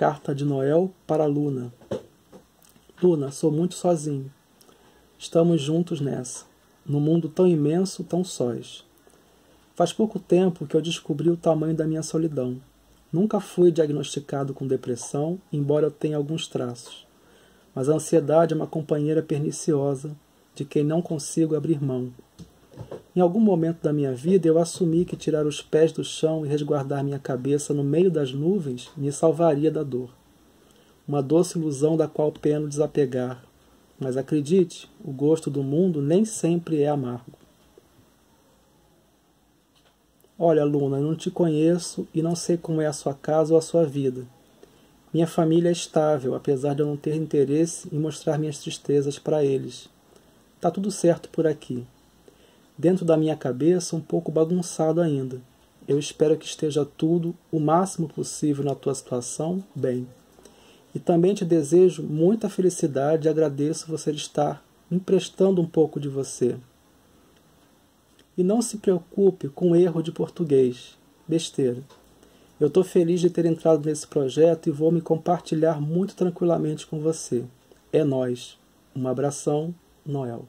Carta de Noel para Luna. Luna, sou muito sozinho. Estamos juntos nessa. Num mundo tão imenso, tão sós. Faz pouco tempo que eu descobri o tamanho da minha solidão. Nunca fui diagnosticado com depressão, embora eu tenha alguns traços. Mas a ansiedade é uma companheira perniciosa, de quem não consigo abrir mão. Em algum momento da minha vida, eu assumi que tirar os pés do chão e resguardar minha cabeça no meio das nuvens me salvaria da dor. Uma doce ilusão da qual peno desapegar. Mas acredite, o gosto do mundo nem sempre é amargo. Olha, Luna, eu não te conheço e não sei como é a sua casa ou a sua vida. Minha família é estável, apesar de eu não ter interesse em mostrar minhas tristezas para eles. Tá tudo certo por aqui. Dentro da minha cabeça, um pouco bagunçado ainda. Eu espero que esteja tudo, o máximo possível na tua situação, bem. E também te desejo muita felicidade e agradeço você estar emprestando um pouco de você. E não se preocupe com o erro de português. Besteira. Eu estou feliz de ter entrado nesse projeto e vou me compartilhar muito tranquilamente com você. É nóis. Um abração, Noel.